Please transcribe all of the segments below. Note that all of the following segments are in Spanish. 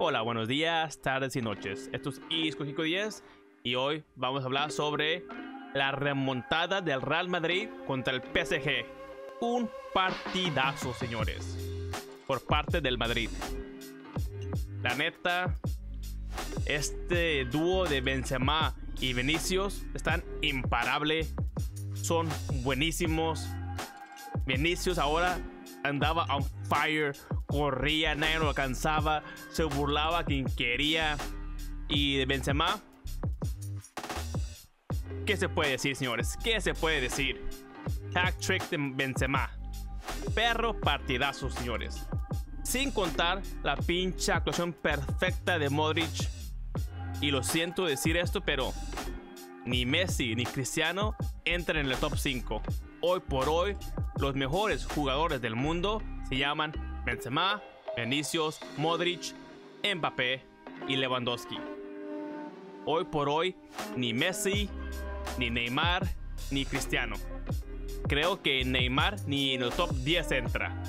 Hola, buenos días, tardes y noches. Esto es Iscokiko 10 y hoy vamos a hablar sobre la remontada del Real Madrid contra el PSG. Un partidazo, señores, por parte del Madrid. La neta, este dúo de Benzema y Vinicius están imparables. Son buenísimos. Vinicius ahora andaba on fire, corría, nadie lo alcanzaba, se burlaba a quien quería. Y de Benzema, ¿qué se puede decir, señores? ¿Qué se puede decir? Hat-trick de Benzema. Perro partidazo, señores. Sin contar la pincha actuación perfecta de Modric. Y lo siento decir esto, pero ni Messi ni Cristiano entran en el top 5. Hoy por hoy, los mejores jugadores del mundo se llaman Benzema, Vinicius, Modric, Mbappé y Lewandowski. Hoy por hoy, ni Messi, ni Neymar, ni Cristiano. Creo que Neymar ni en el top 10 entra.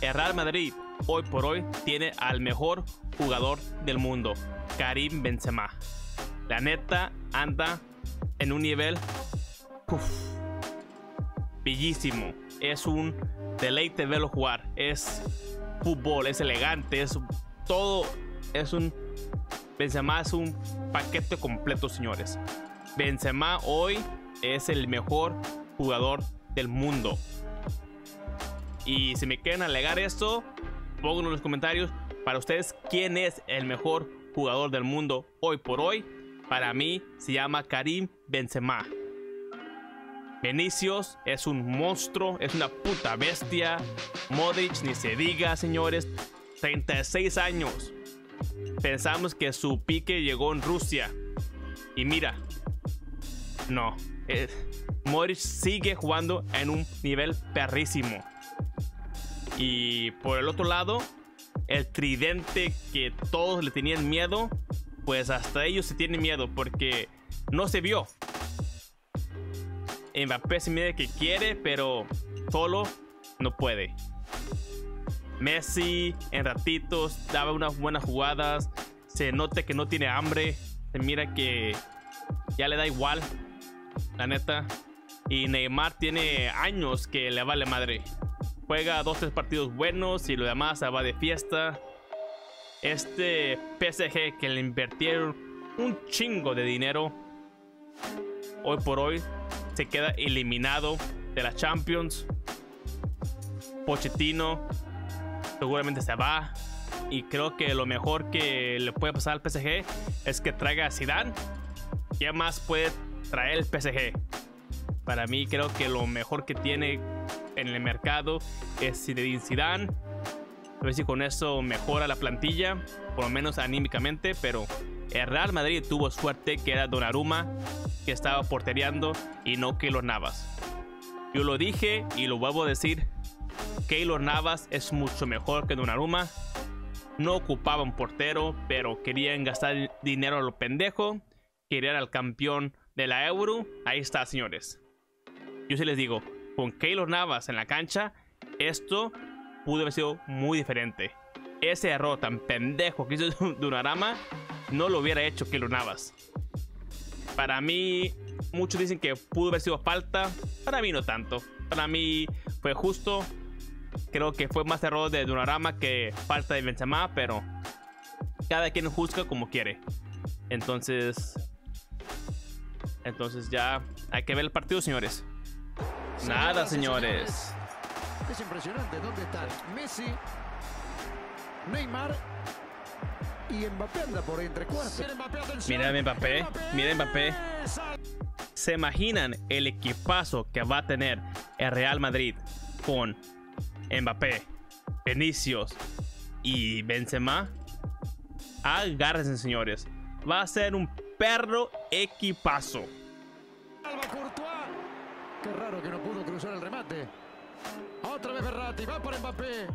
El Real Madrid hoy por hoy tiene al mejor jugador del mundo, Karim Benzema. La neta anda en un nivel bellísimo. Es un deleite verlo jugar. Es fútbol, es elegante, es todo. Es un Benzema, es un paquete completo, señores. Benzema hoy es el mejor jugador del mundo. Y si me quieren alegar esto, pónganlo en los comentarios. Para ustedes, ¿quién es el mejor jugador del mundo hoy por hoy? Para mí se llama Karim Benzema. Vinicius es un monstruo, es una puta bestia. Modric ni se diga, señores, 36 años. Pensamos que su pique llegó en Rusia. Y mira, no, Modric sigue jugando en un nivel perrísimo. Y por el otro lado, el tridente que todos le tenían miedo, pues hasta ellos se tienen miedo porque no se vio. Mbappé se mide que quiere, pero solo no puede. Messi en ratitos daba unas buenas jugadas, se nota que no tiene hambre, se mira que ya le da igual, la neta. Y Neymar tiene años que le vale madre. Juega 2-3 partidos buenos y lo demás va de fiesta. Este PSG que le invirtieron un chingo de dinero, hoy por hoy se queda eliminado de la Champions. Pochettino seguramente se va. Y creo que lo mejor que le puede pasar al PSG es que traiga a Zidane. ¿Qué más puede traer el PSG? Para mí creo que lo mejor que tiene en el mercado es Zidane. A ver si con eso mejora la plantilla, por lo menos anímicamente. Pero el Real Madrid tuvo suerte que era Donnarumma, que estaba portereando, y no Keylor Navas. Yo lo dije y lo vuelvo a decir, Keylor Navas es mucho mejor que Donnarumma. No ocupaba un portero, pero querían gastar dinero a lo pendejo. Querían al campeón de la Euro. Ahí está, señores. Yo sí les digo, con Keylor Navas en la cancha, esto pudo haber sido muy diferente. Ese error tan pendejo que hizo Donnarumma no lo hubiera hecho Keylor Navas. Para mí, muchos dicen que pudo haber sido falta. Para mí no tanto. Para mí fue justo. Creo que fue más error de Donnarumma que falta de Benzema, pero cada quien juzga como quiere. Entonces ya hay que ver el partido, señores. Nada, señores. Es impresionante dónde están Messi, Neymar y Mbappé anda por entre cuartos. Miren Mbappé, miren Mbappé. ¿Se imaginan el equipazo que va a tener el Real Madrid con Mbappé, Vinicius y Benzema? Agárrense, señores. Va a ser un perro equipazo. Courtois. Qué raro que no pudo cruzar el remate. Otra vez Verratti, va por Mbappé.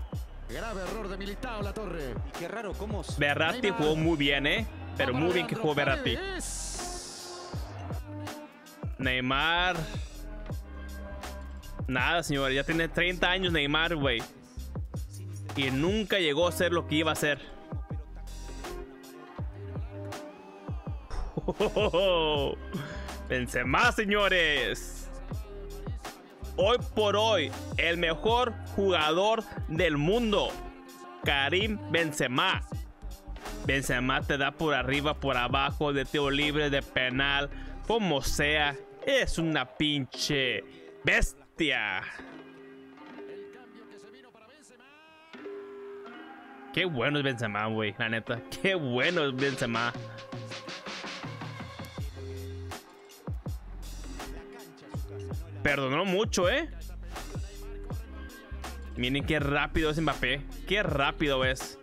Grave error de Militao, la torre. Y qué raro cómo Verratti Neymar jugó muy bien, pero muy bien que jugó Verratti. Neymar, nada, señores, ya tiene 30 años Neymar, güey. y nunca llegó a ser lo que iba a ser. Oh, Benzema, señores. Hoy por hoy, el mejor jugador del mundo, Karim Benzema. Benzema te da por arriba, por abajo, de tiro libre, de penal, como sea. Es una pinche bestia. Qué bueno es Benzema, güey, la neta. Qué bueno es Benzema. Perdonó mucho, ¿eh? Miren qué rápido es Mbappé. Qué rápido es.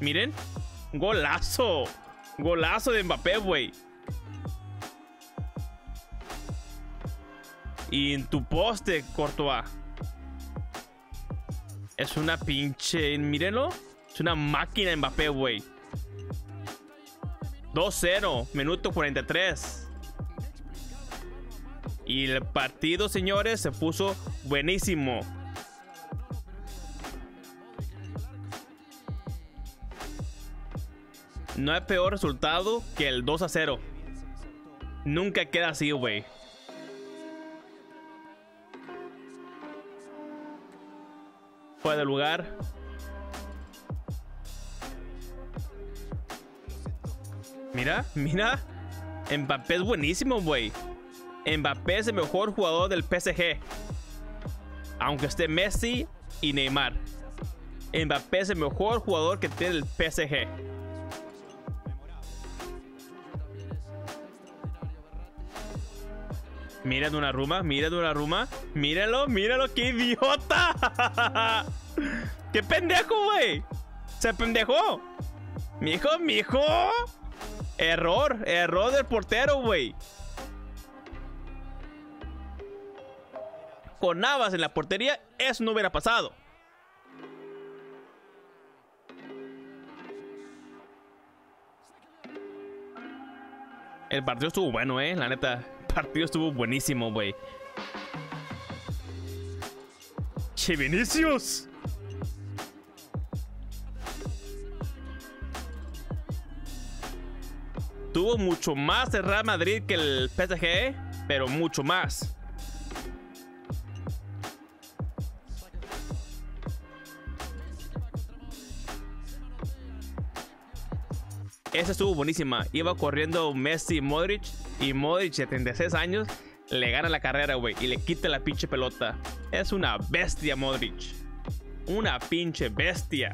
Miren. Golazo. Golazo de Mbappé, güey. Y en tu poste, Courtois. Es una pinche... Mírenlo. Es una máquina Mbappé, güey. 2-0. Minuto 43. Y el partido, señores, se puso buenísimo. No hay peor resultado que el 2-0. Nunca queda así, güey. Fuera de lugar. Mira, mira. Mbappé es buenísimo, güey. Mbappé es el mejor jugador del PSG. Aunque esté Messi y Neymar, Mbappé es el mejor jugador que tiene el PSG. Mira Donnarumma, mira Donnarumma. Míralo, míralo, qué idiota. Qué pendejo, güey. Se pendejó. Mijo, mijo. Error, error del portero, güey. Con Navas en la portería, eso no hubiera pasado. El partido estuvo bueno, la neta. El partido estuvo buenísimo, güey. ¡Che, Vinicius! Tuvo mucho más el Real Madrid que el PSG, pero mucho más. Esa estuvo buenísima. Iba corriendo Messi y Modric. Y Modric, de 36 años, le gana la carrera, güey. Y le quita la pinche pelota. Es una bestia, Modric. Una pinche bestia.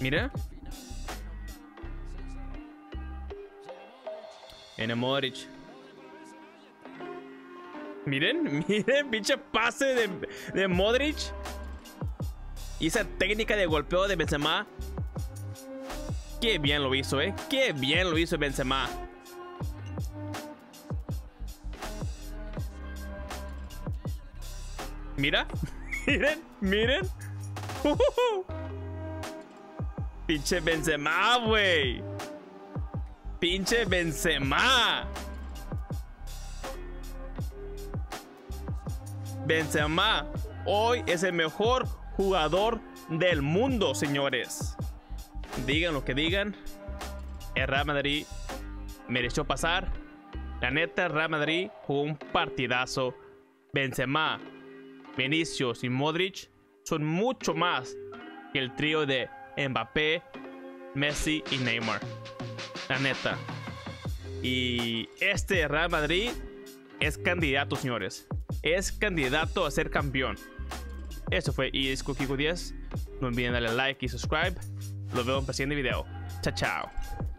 Mira. Viene Modric. Miren, miren, pinche pase de Modric. Y esa técnica de golpeo de Benzema. Qué bien lo hizo, Qué bien lo hizo Benzema. Mira, miren, miren. Pinche Benzema, güey. Pinche Benzema. Benzema hoy es el mejor jugador del mundo, señores. Digan lo que digan, el Real Madrid mereció pasar. La neta, el Real Madrid jugó un partidazo. Benzema, Vinicius y Modric son mucho más que el trío de Mbappé, Messi y Neymar. La neta. Y este Real Madrid es candidato, señores. Es candidato a ser campeón. Eso fue Iscokiko 10. No olviden darle like y subscribe. Los veo en el siguiente video. Chao, chao.